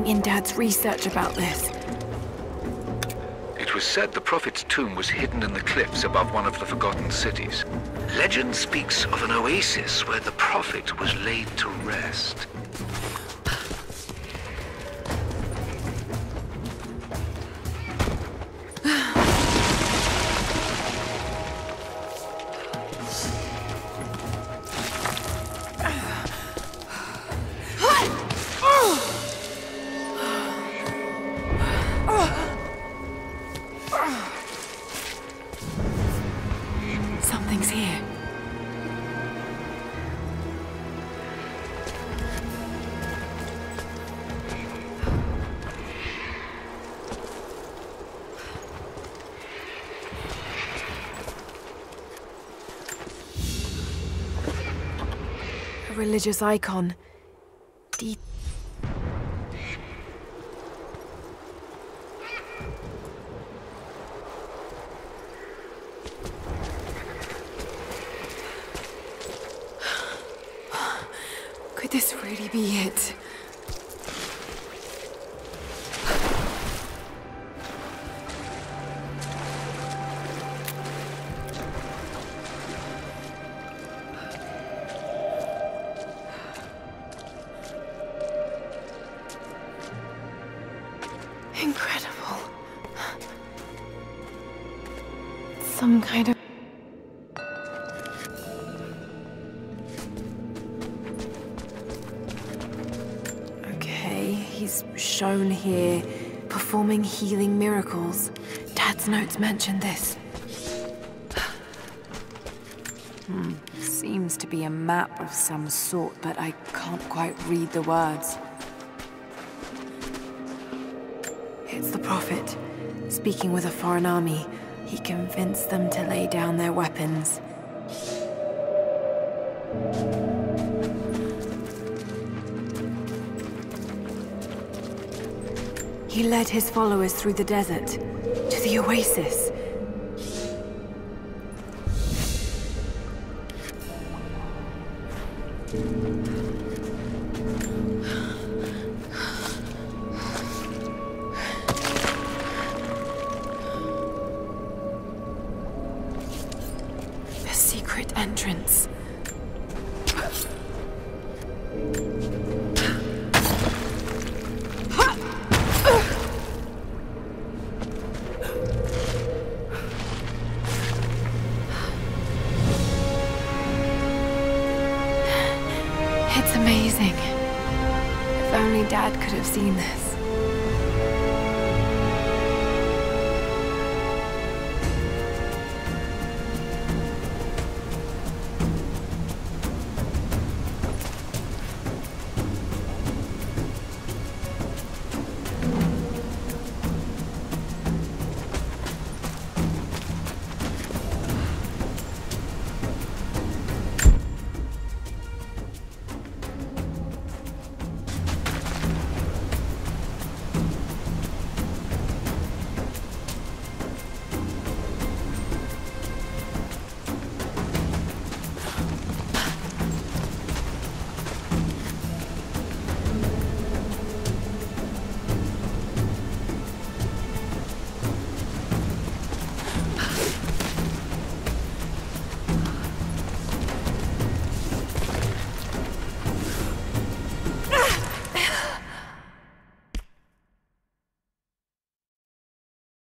something in Dad's research about this. It was said the Prophet's tomb was hidden in the cliffs above one of the forgotten cities. Legend speaks of an oasis where the Prophet was laid to rest. Something's here. A religious icon. Could this really be it? Incredible. Some kind of... He's shown here, performing healing miracles. Dad's notes mentioned this. Seems to be a map of some sort, but I can't quite read the words. It's the Prophet, speaking with a foreign army. He convinced them to lay down their weapons. He led his followers through the desert, to the oasis. The secret entrance. It's amazing. If only Dad could have seen this.